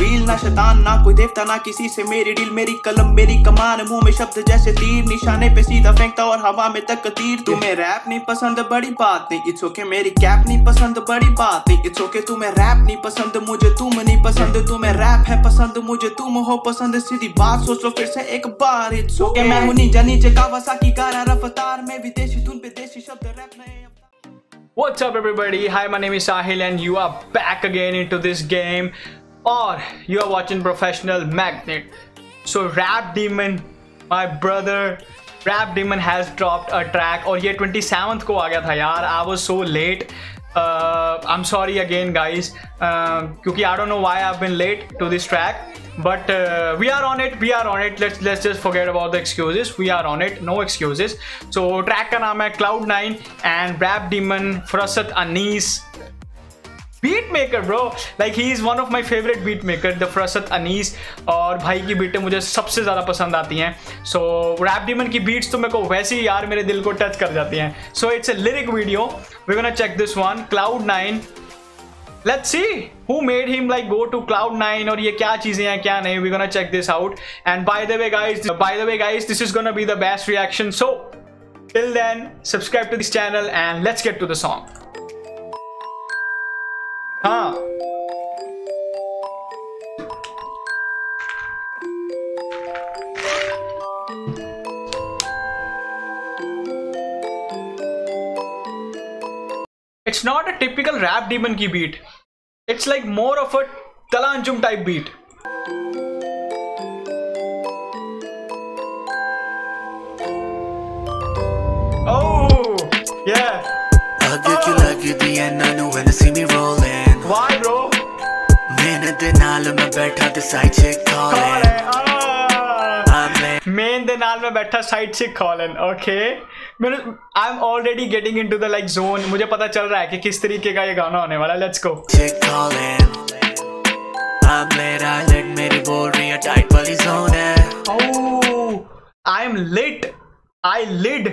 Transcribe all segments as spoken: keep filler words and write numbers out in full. काबिल, ना शैतान ना कोई देवता ना किसी से मेरी डील। मेरी कलम मेरी कमान, मुंह में शब्द जैसे तीर, निशाने पे सीधा फेंकता और हवा में तक तीर। तुम्हें रैप नहीं पसंद बड़ी बात नहीं, इट्स ओके। मेरी कैप नहीं पसंद बड़ी बात नहीं, इट्स ओके। तुम्हें रैप नहीं पसंद मुझे तुम नहीं पसंद, तुम्हें रैप है पसंद मुझे तुम हो पसंद। सीधी बात सोच लो फिर से एक बार, इट्स ओके। मैं हूं नींजा नीचे कावासाकी गारा रफ्तार में, विदेशी धुन पे देशी शब्द रैप नए। What's up everybody? Hi, my name is Sahil and you are back again into this game or you are watching Professional Magnet. So Rap Demon, my brother, Rap Demon has dropped a track और ये twenty-seventh को आ गया था यार। I was so late. Uh, I'm sorry again guys uh, क्योंकि I don't know why I've been late to this track but uh, we are on it, we are on it. Let's let's just forget about the excuses. We are on it, no excuses. So track का नाम है Cloud nine and Rap Demon Farasat Anees, beat maker bro. Like he is one of my favorite beat maker, the Farasat Anees. और भाई की बीटें मुझे सबसे ज़्यादा पसंद आती हैं। So Rap Demon की beats तो मेरे को वैसे ही यार मेरे दिल को touch कर जाती हैं। So it's a lyric video. We're gonna check this one. Cloud nine. Let's see who made him like go to Cloud nine और ये क्या चीजें हैं क्या नहीं। We're gonna check this out. And by the way guys, by the way guys, this is gonna be the best reaction. So till then, subscribe to this channel and let's get to the song. हाँ it's not a typical Rap Demon की beat, it's like more of a Tala Anjum type beat. Oh yeah, I'll get you lucky the end I know when I see me rolling. Why bro? मेन दे नाल में बैठा तो side से colon. Main दे नाल में बैठा साइड से कॉलन। ओके, मैंने I am already getting into the like zone. मुझे पता चल रहा है कि किस तरीके का ये गाना होने वाला है। Let's go. I'm late, I let मेरी बोल रही है टाइट वाली जोन है। Oh, I am lit, I lid.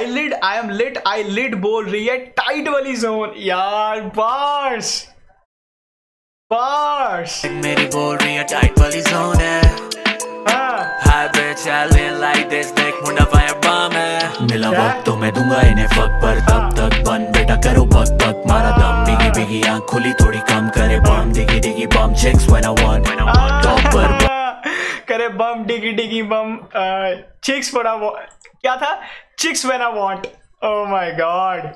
I lid, I am lit, I lid बोल रही है टाइट वाली जोन। यार बार्स bars मेरी बोल रही है टाइट वाली जोन है। हाय bitch challenge like this देख मुंडा फायर बम है। मिला वक्त तो मैं दूंगा इन्हें फक पर तब तक बन बेटा करो बक बक मारा दम। बिगी बिगी आंख खुली थोड़ी कम करे बम डिगी डिगी बम chicks when I want when I want top पर करे बम डिगी डिगी बम chicks when I want क्या था chicks when I want। oh my god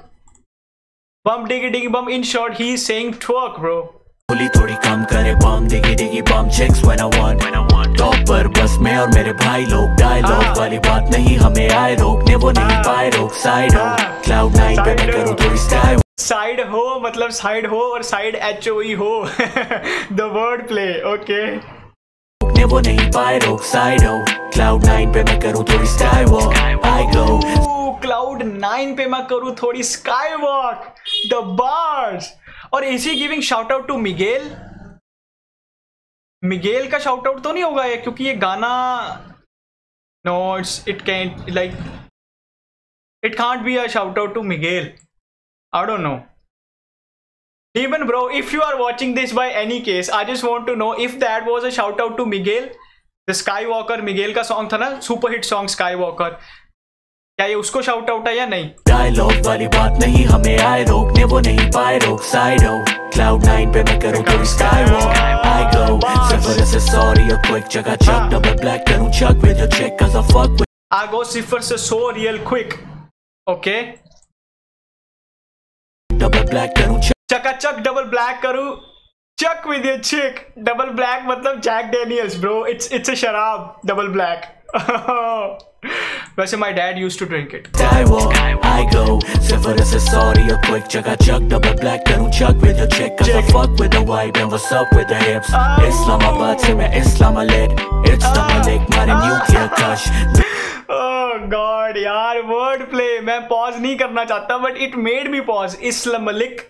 bum degree degree bomb. in short he is saying twerk bro। खुली थोड़ी काम करे बम डिगी डिगी बम chicks when I want when I want top पर बस मैं और मेरे भाई लोग। डायलॉग वाली बात नहीं हमें आए रोकने वो नहीं पाए रोक। साइड हो क्लाउड नाइन पे मैं करूं थोड़ी स्टाइल। साइड हो मतलब साइड हो और साइड एच ओ ई हो द वर्ड प्ले। ओके रोकने वो नहीं पाए रोक। साइड हो क्लाउड नाइन पे मैं करूं थोड़ी style walk. I go cloud nine पे मैं करूं थोड़ी स्काई वॉक द बार्स। और इसी giving shout out to Miguel. Miguel का शाउट आउट तो नहीं होगा ये क्योंकि ये गाना no it's it can't like it can't be a shout out to Miguel. I don't know Demon bro, if you are watching this by any case, I just want to know if that was a shout out to Miguel, the Skywalker। Miguel का song था ना super hit song Skywalker, क्या ये उसको shout out है या नहीं? Dialogue वाली बात नहीं हमें आए रोकने वो नहीं पाए रोक। साइड हो क्लाउड नाइन पे मैं करूं थोड़ी sky walk. I go cipher से सॉरी और क्विक जगह चेक डबल ब्लैक करूं check with your check cuz I fuck with। I go cipher से so real quick. Okay double black करूं चका चक डबल ब्लैक करूं check with your check. Double black मतलब Jack Daniels bro. It's it's a शराब double black. वैसे my dad used to drink it. Skywalk, I go. Sifar is sorry, a quick chugga chug, double black करूँ chug with your chick, cause I fuck with the vibe and what's up with the hips. Islam Malik से मैं Islam Malik, it's the Malik मारे nuclear crush. Oh God, यार wordplay मैं pause नहीं करना चाहता but it made me pause. Islam Malik,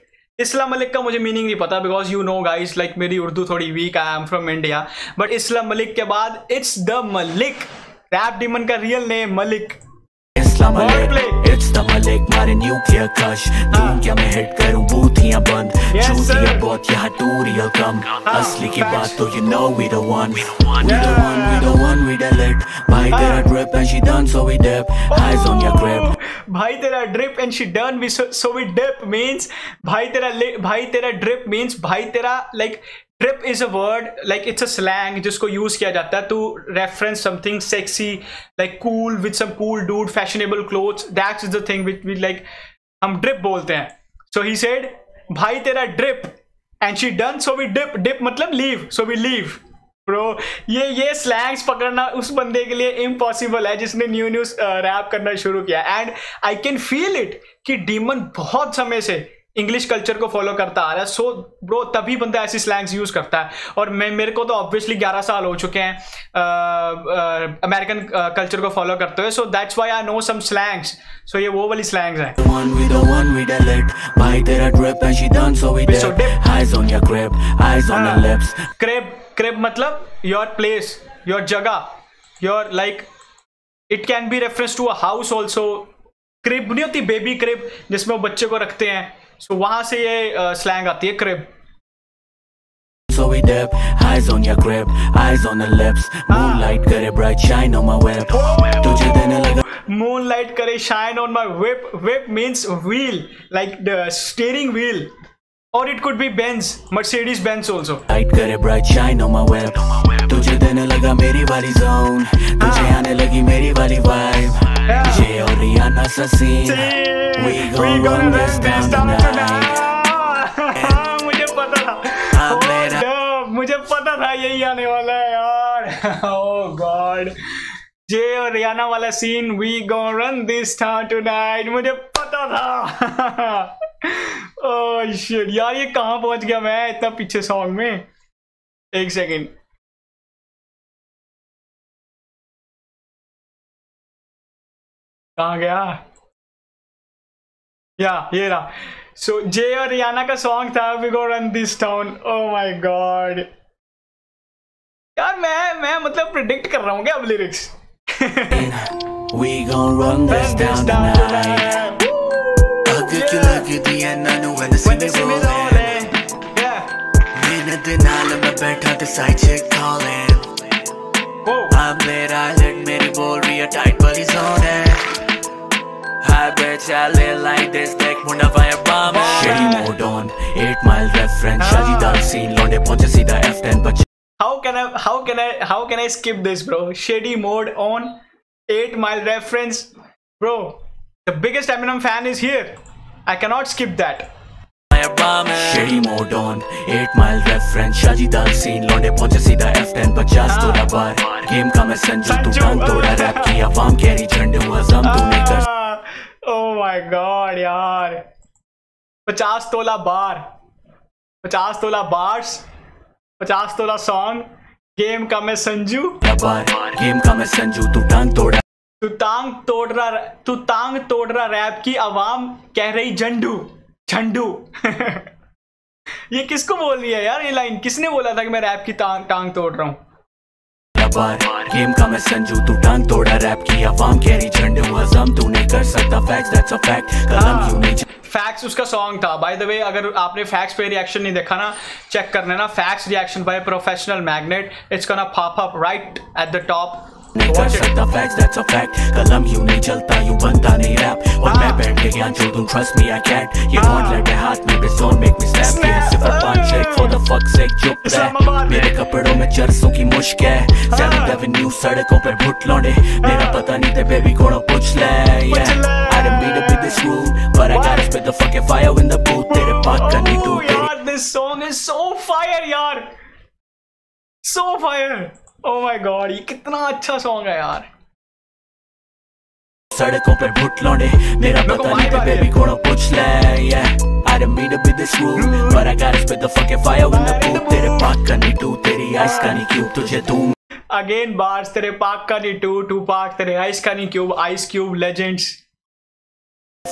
Islam Malik का मुझे meaning नहीं पता because you know guys like मेरी उर्दू थोड़ी weak, I am from India. But Islam Malik के बाद it's the Malik. Rap Demon का real name Malik. Islam Malik Islam Malik मारे न्यूक्लियर क्रश दूं क्या मैं हिट करूं बूथियां बंद चूतियां बहुत यहाँ दूरियां कम असली की बात तो you know we the one we the one we the one we the lit भाई तेरा drip and she done so we dip eyes on your grip भाई तेरा drip and she done so we dip means भाई तेरा भाई तेरा drip means भाई तेरा like Drip is a word, like it's a slang जिसको use किया जाता है to reference something sexy, like cool with some cool dude, fashionable clothes. That's the thing which we like. हम drip बोलते हैं. So he said, भाई तेरा drip, and she done, so we dip. Dip मतलब leave, so we leave. Bro, ये ये slangs पकड़ना उस बंदे के लिए impossible है जिसने new new rap करना शुरू किया. And I can feel it कि Demon बहुत समय से इंग्लिश कल्चर को फॉलो करता आ रहा है. सो ब्रो तभी बंदा ऐसी स्लैंग्स यूज करता है. और मैं मेरे को तो ऑब्वियसली ग्यारह साल हो चुके हैं अमेरिकन कल्चर को फॉलो करते हुए. So that's why I know some slangs. सो ये वो वाली स्लैंग्स हैं. क्रेब क्रेब मतलब योर प्लेस योर जगह your like it can be reference to a house also. Crib नहीं होती बेबी क्रेब जिसमें वो बच्चे को रखते हैं. So, वहां से ये स्लैंग आती है crib. So we dip, eyes on your grip, eyes on the lips. Moonlight करे bright shine on my whip. तुझे देने लगा. Moonlight करे shine on my whip. Whip means wheel, like the steering wheel. Or it could be Benz, Mercedes Benz also. Light करे bright shine on my whip. तुझे देने लगा मेरी वाली zone. तुझे आने लगी मेरी वाली vibe. Jay और Rihanna सा scene. We gonna rap this down tonight. मुझे पता था, मुझे पता था यही आने वाला है यार. Oh God, जय और रियाना वाला सीन. We gonna run this down tonight. मुझे पता था. Oh shit, यार ये कहाँ पहुँच गया मैं इतना पीछे सॉन्ग में. एक सेकेंड. कहाँ गया? या ये रहा. सो जय और रियाना का सॉन्ग था we go run this town. Oh my God यार मैं मैं मतलब प्रेडिक्ट कर रहा हूँ क्या अब lyrics. We go run this town tonight. अगर क्यों लगी थी अननू एंड सिंह बोले मैंने दिन आल में बैठा तो साइचे कॉले. अब मेरा लेट मेरी बोल रही है टाइट वाली जोन है. I bet ya live like this deck muna vaya bomb. Shady mode on eight mile reference. Shadi dal scene londe pahunche seedha F ten but how can I how can I how can I skip this bro? Shady mode on eight mile reference. Bro, the biggest Eminem fan is here. I cannot skip that. Shady mode on eight mile reference. Shadi dal scene londe pahunche seedha F ten fifty thoda bar. Game ka main Sanju tu bang thoda rap ki awam carry jhande hua zam tune kar. Oh my God यार पचास तोला बार पचास तोला bars पचास तोला song. Game का मैं Sanju game का मैं संजू तू टांग तोड़ तू टांग तोड़ रहा तू टांग तोड़ रहा रैप की आवाम कह रही झंडू झंडू. ये किसको बोल रही है यार ये लाइन? किसने बोला था कि मैं रैप की टांग टांग तोड़ रहा हूँ? गेम का मैं संजू तू टांग तोड़ा रैप की आवाम कैरी झंडे हुआ जम तू नहीं कर सकता. फैक्ट्स दैट्स अ फैक्ट कलम क्यों नहीं. फैक्ट्स उसका सॉन्ग था बाय द वे. अगर आपने फैक्ट्स पे रिएक्शन नहीं देखा ना चेक कर लेना. Facts reaction by professional magnet. It's gonna pop up right at the top. नहीं कर सकता फैक्ट्स दैट्स अ फैक्ट कलम यूं नहीं चलता यूं बनता नहीं रैप. और मैं बैठ के ज्ञान छोड़ दूं ट्रस्ट मी आई कैंट. ये गॉडलेट है हाथ में this don't make me snap. ये सिर्फ अ पंच है फॉर द फक सेक. चुप रह मेरे कपड़ों में चरसों की मुश्क है. सेवंथ एवेन्यू सड़कों पे भुट लौंडे मेरा पता नहीं थे बेबी कोड़ा पूछ ले. I don't meet up with this rule but I got spit the fucking fire in the booth. तेरे बात करनी तू यार this song is so fire यार so fire. Oh my God, ये कितना अच्छा सॉन्ग है यार. सड़कों पर भुट लौंडे मेरा पता नहीं था बेबी कोड़ा पूछ ले. I don't mean to be this rude, but I gotta spit the fucking fire in the booth. तेरे पाक का नहीं टू तेरी आइस का नहीं क्यूब तुझे तू. Again bars तेरे पाक का नहीं टू टू पाक तेरे आइस का नहीं cube ice cube legends.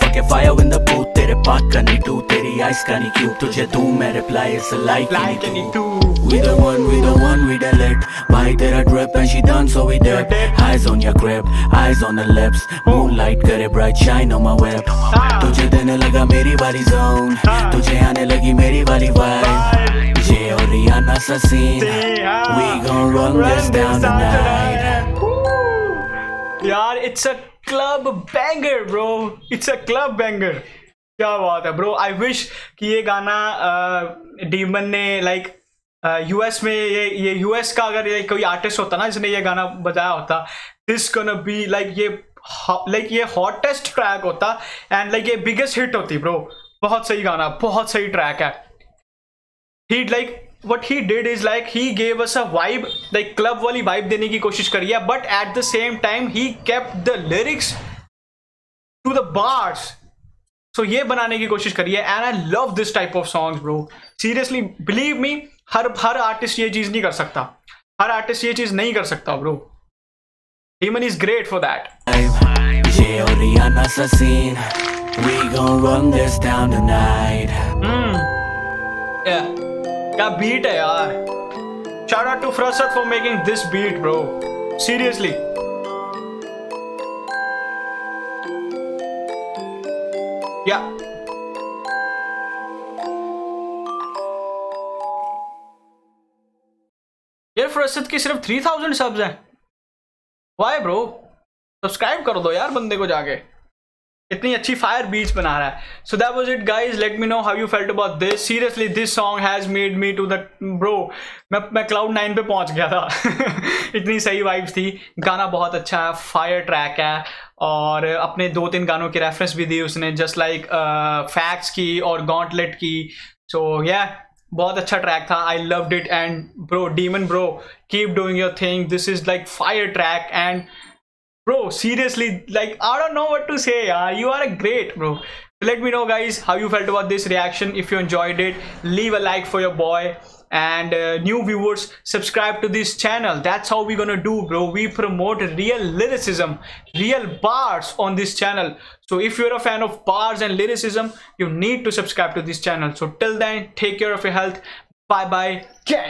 Fucking fire in the booth तेरे पाक का नहीं टू तेरी आइस का नहीं क्यूब तुझे तू. मैं reply is a like नहीं too. We the one, we the one, we the lit. Buy तेरा drip and she done so we dip. Eyes on your grip, eyes on the lips. Moonlight करे bright shine on my whip. तुझे देने लगा मेरी वाली zone, तुझे आने लगी मेरी वाली vibe. Jay और Rihanna सा scene, we gon' run this down the night. यार it's a club banger bro, it's a club banger. क्या बात है ब्रो, आई विश कि ये गाना डीमन uh, ने लाइक like, यूएस uh, में ये ये यूएस का अगर ये कोई आर्टिस्ट होता ना जिसने ये गाना बजाया होता, दिस गोना बी लाइक ये लाइक ये हॉटेस्ट ट्रैक होता एंड लाइक like, ये बिगेस्ट हिट होती ब्रो. बहुत सही गाना, बहुत सही ट्रैक है. He like what he did is like he gave us a vibe, like club वाली वाइब देने की कोशिश करी है, but at the same time he kept the lyrics to the bars. So, ये बनाने की कोशिश करी है and I love this type of songs bro. Seriously believe me, हर हर आर्टिस्ट ये चीज नहीं कर सकता, हर आर्टिस्ट ये चीज नहीं कर सकता bro. Demon is great for that. क्या बीट है यार. Shout out to Farasat for making this beat bro. Seriously Yeah. यार फरसत के सिर्फ थ्री थाउजेंड सब्स हैं. वाई ब्रो, सब्सक्राइब कर दो यार बंदे को जाके, इतनी अच्छी फायर बीट्स बना रहा है. So that was it guys, let me know how you felt about this. Seriously this song has made me to the bro. मैं मैं क्लाउड नाइन पे पहुंच गया था. इतनी सही वाइब्स थी, गाना बहुत अच्छा है, फायर ट्रैक है और अपने दो तीन गानों की रेफरेंस भी दी उसने, जस्ट लाइक फैक्ट्स की और गॉन्टलेट की. सो so, या yeah, बहुत अच्छा ट्रैक था, I loved it. And bro demon bro keep doing your thing, this is like fire track and bro seriously like I don't know what to say yaar, you are a great bro. Let me know guys how you felt about this reaction. If you enjoyed it, leave a like for your boy, and uh, new viewers subscribe to this channel. That's how we're gonna do bro. We promote real lyricism, real bars on this channel. So if you're a fan of bars and lyricism, you need to subscribe to this channel. So till then, take care of your health. Bye bye gang.